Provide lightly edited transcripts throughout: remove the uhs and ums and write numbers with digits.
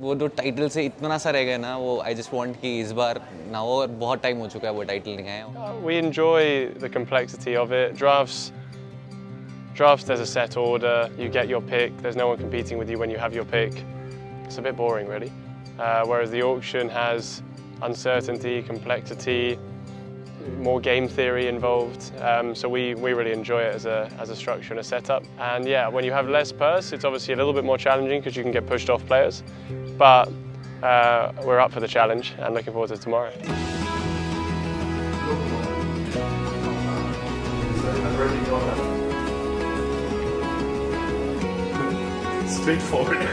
वो दो टाइटल से इतना सा रह गया ना वो आई जस्ट वांट कि इस बार ना हो और बहुत टाइम हो चुका है वो टाइटल नहीं आया। We enjoy the complexity of it. Drafts there's a set order. You get your pick. There's no one competing with you when you have your pick. It's a bit boring really. Whereas the auction has uncertainty, complexity, more game theory involved. So we really enjoy it as a structure and a setup. And yeah, when you have less purse, it's obviously a little bit more challenging because you can get pushed off players. But we're up for the challenge and looking forward to tomorrow. Straightforward.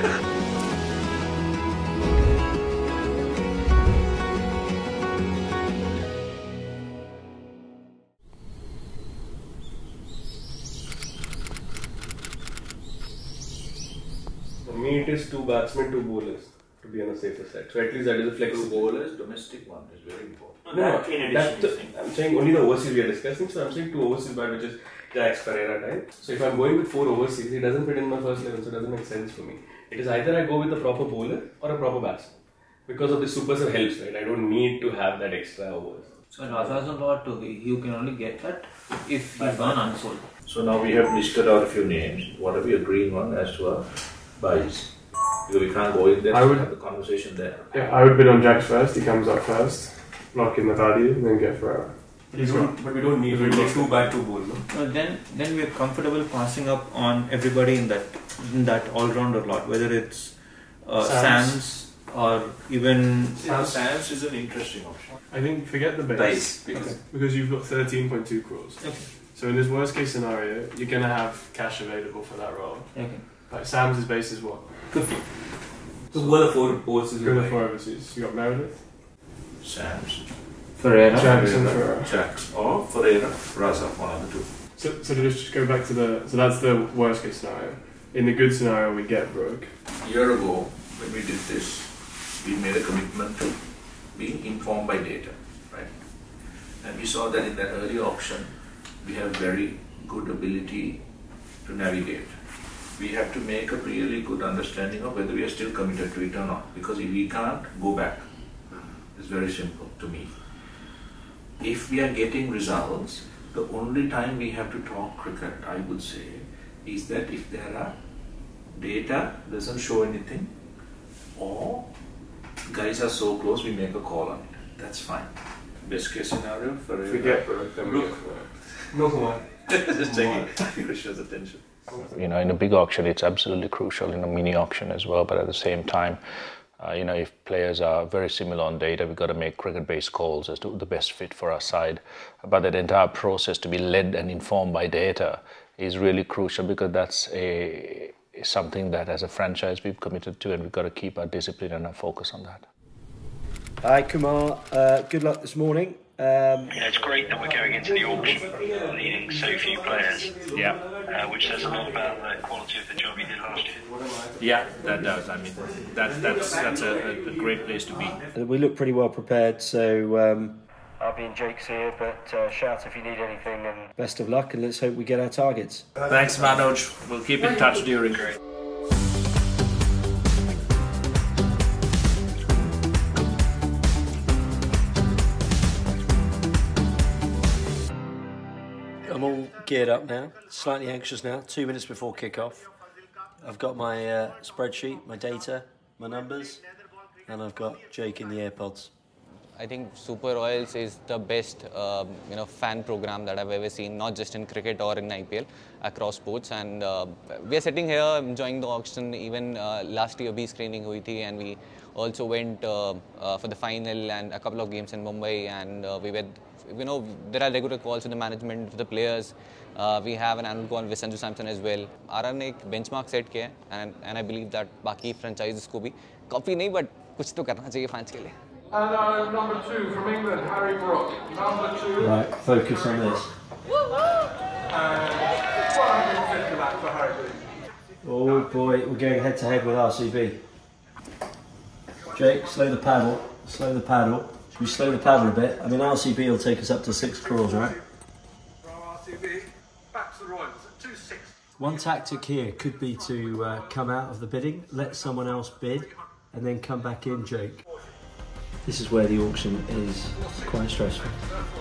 It is two batsmen, two bowlers to be on a safer side. So at least that is a flexible. Two bowlers, domestic one is very important. No, I'm saying only the overseas we are discussing. So I'm saying two overseas bat, which is Jack's Pereira type. So if I'm going with four overseas, it doesn't fit in my first 11, so it doesn't make sense for me. It is either I go with a proper bowler or a proper batsman. Because of the super sub helps, right? I don't need to have that extra overs. So Raza's a lot, you can only get that if he's gone unsold. So now we have listed out a few names. What are we agreeing on as to our buys? Because we can't go in there and have the conversation there. Yeah, I would bid on Jack first, he comes up first, lock in Matadi, and then get Ferreira. But we don't need two back to bowl, no? Then we are comfortable passing up on everybody in that all-rounder lot, whether it's Sams or even... Sams is an interesting option. I think forget the base. Because you've got 13.2 crores. Okay. So in this worst case scenario, you're going to have cash available for that role. Okay. Like Sam's base is what? 50. So who are the four overseas? Who are the four overseas? You got Meredith? Sam's. Ferreira. Jackson Ferreira. Jacks or Ferreira. Raza, one of the two. So to just go back to so that's the worst case scenario. In the good scenario, we get Brook. A year ago, when we did this, we made a commitment to being informed by data, right? And we saw that in that early auction, we have very good ability to navigate. We have to make a really good understanding of whether we are still committed to it or not, because if we can't go back. It's very simple to me. If we are getting results, the only time we have to talk cricket, I would say, is that if there are data doesn't show anything, or guys are so close, we make a call on it. That's fine. Best case scenario for Look. No, come on. Just checking. Krishna's attention. You know, in a big auction, it's absolutely crucial. In a mini auction as well, but at the same time, you know, if players are very similar on data, we've got to make cricket-based calls as to the best fit for our side. But that entire process to be led and informed by data is really crucial, because that's something that, as a franchise, we've committed to, and we've got to keep our discipline and our focus on that. Hi, Kumar. Good luck this morning. You know, it's great that we're going into the auction leading so few players. Yeah. Which says a lot about the quality of the job you did last year. Yeah, that does. I mean, that's a great place to be. We look pretty well prepared, so... I'll be in Jake's here, but shout if you need anything. And best of luck, and let's hope we get our targets. Thanks, Manoj. We'll keep in touch during... I'm all geared up now, slightly anxious now, 2 minutes before kick-off. I've got my spreadsheet, my data, my numbers, and I've got Jake in the AirPods. I think Super Royals is the best you know, fan program that I've ever seen, not just in cricket or in IPL, across sports. And we are sitting here enjoying the auction. Even last year, we screening hui thi, and we also went for the final and a couple of games in Mumbai, and we were. You know, there are regular calls with the management, with the players. We have an annual call with Sanju Samson as well. RR ने एक benchmark set किया है, and I believe that बाकी franchises को भी काफी नहीं, but कुछ तो करना चाहिए fans के लिए. And number 2 from England, Harry Brook. Number 2. Right, focus on this. And 150 lakhs for Harry Green. Oh boy, we're going head to head with RCB. Jake, slow the paddle. Slow the paddle. We slow the paddle a bit. I mean, RCB will take us up to 6 crores, right? From RCB, back to the Royals at 2.6. One tactic here could be to come out of the bidding, let someone else bid, and then come back in, Jake. This is where the auction is quite stressful.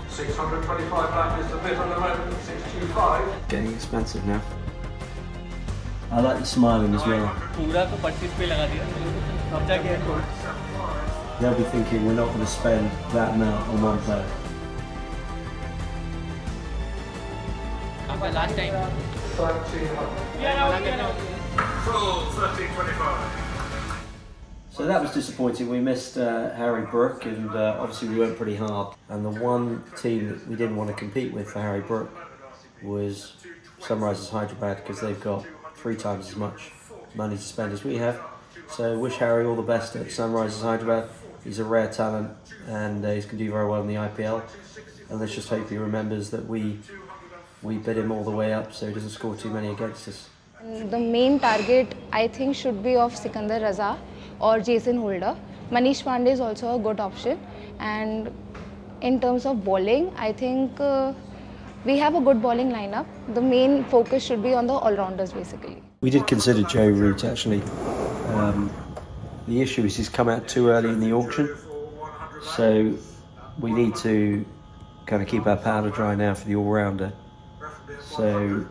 625 black is the bid on the moment, 625. Getting expensive now. I like the smiling as well. They'll be thinking we're not going to spend that amount on one player. Last time. So that was disappointing. We missed Harry Brook, and obviously we went pretty hard. And the one team that we didn't want to compete with for Harry Brook was Sunrisers Hyderabad, because they've got 3 times as much money to spend as we have. So wish Harry all the best at Sunrisers Hyderabad. He's a rare talent, and he's going to do very well in the IPL. And let's just hope he remembers that we bid him all the way up so he doesn't score too many against us. The main target, I think, should be of Sikander Raza or Jason Holder. Manish Pandey is also a good option. And in terms of bowling, I think we have a good bowling lineup. The main focus should be on the all-rounders, basically. We did consider Joe Root, actually. The issue is he's come out too early in the auction. So we need to kind of keep our powder dry now for the all-rounder. So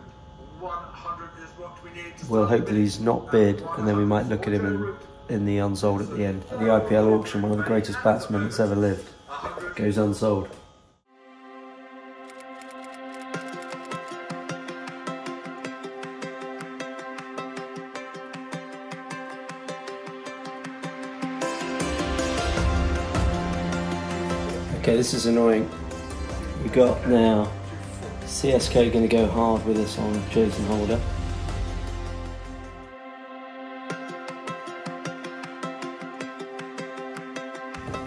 we'll hope that he's not bid, and then we might look at him in the unsold at the end. At the IPL auction, one of the greatest batsmen that's ever lived goes unsold. Okay, this is annoying. We got now CSK going to go hard with us on Jason Holder.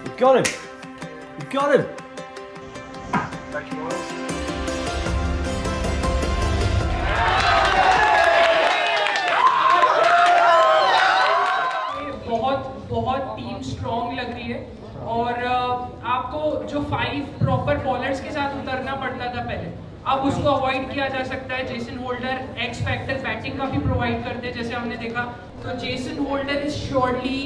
We got him! We got him! Thank you, boys. बहुत team strong लग रही है और आपको जो 5 proper bowlers के साथ उतरना पड़ता था पहले, अब उसको अवॉइड किया जा सकता है. Jason Holder X factor batting का भी प्रोवाइड करते हैं, जैसे हमने देखा. तो Jason Holder is surely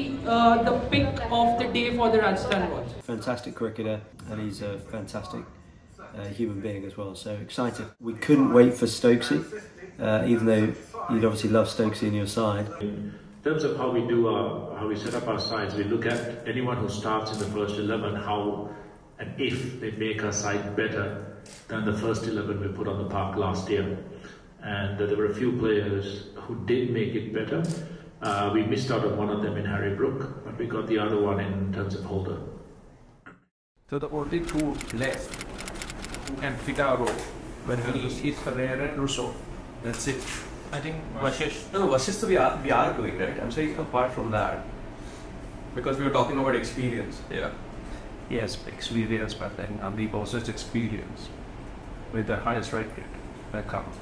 the pick of the day for the Rajasthan Royals. Fantastic cricketer and he is a fantastic human being as well. So excited. We couldn't wait for Stokesy even though you obviously love Stokesy in your side. In terms of how we do how we set up our sides, we look at anyone who starts in the first 11, how and if they make our side better than the first 11 we put on the park last year. And there were a few players who did make it better. We missed out on one of them in Harry Brook, but we got the other one in terms of Holder. So the only two left who can fit our role when he is Ferreira and Rousseau. That's it. I think Vashish. No, Vashish we are doing, right? I'm saying apart from that, because we were talking about experience. Yeah. Yes, experience, but then we possess experience with the highest rate account.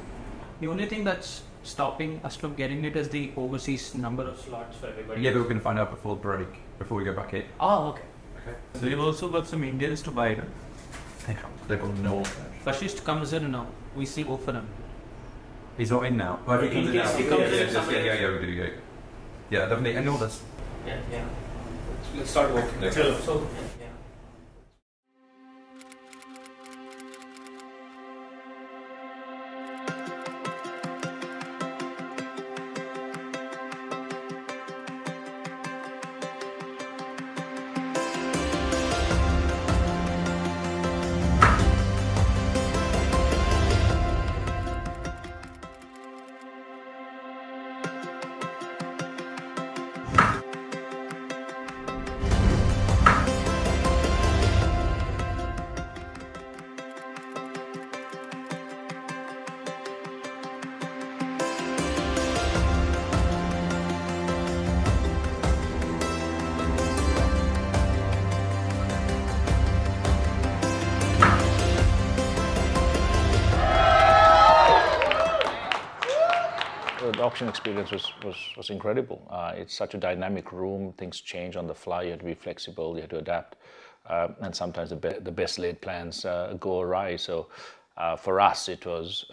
The only thing that's stopping us from getting it is the overseas number of slots for everybody. Yeah, but we can find out before break, before we go back in. Oh, okay. Okay. So we've also got some Indians to buy, no? They will know. Fascist comes in now. We see Ophanam. He's not in now. But he comes in now. Yeah, we do, yeah. Yeah, definitely. I know this. Yeah, yeah. Let's start working there. So, yeah. The auction experience was incredible. It's such a dynamic room. Things change on the fly. You have to be flexible. You have to adapt. And sometimes the best laid plans go awry. So For us, it was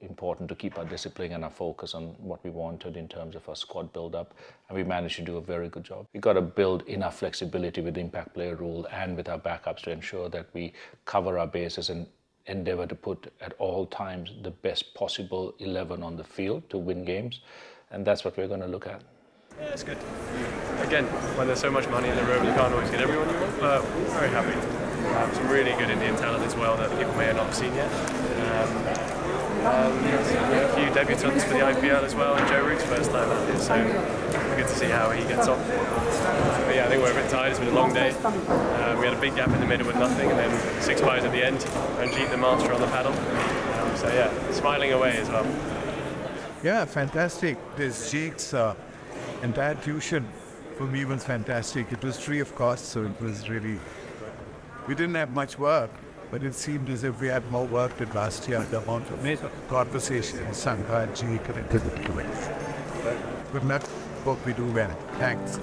important to keep our discipline and our focus on what we wanted in terms of our squad build-up, and we managed to do a very good job. We got to build in our flexibility with the impact player rule and with our backups to ensure that we cover our bases and endeavour to put at all times the best possible 11 on the field to win games, and that's what we're going to look at. Yeah, it's good. Again, when there's so much money in the room, you can't always get everyone you want, but we're very happy. Some really good Indian talent as well that people may have not seen yet. A few debutants for the IPL as well, and Joe Root's first time out here, so good to see how he gets on. But yeah, I think we're a bit tired, it's been a long day. We had a big gap in the middle with nothing, and then 6 byes at the end, and Jeet the master on the paddle. So yeah, smiling away as well. Yeah, fantastic. This Jeet's entire tuition for me was fantastic. It was free of cost, so it was really... We didn't have much work, but it seemed as if we had more work than last year. The amount of conversation, Sangakkara, Good luck. Hope we do well. Thanks.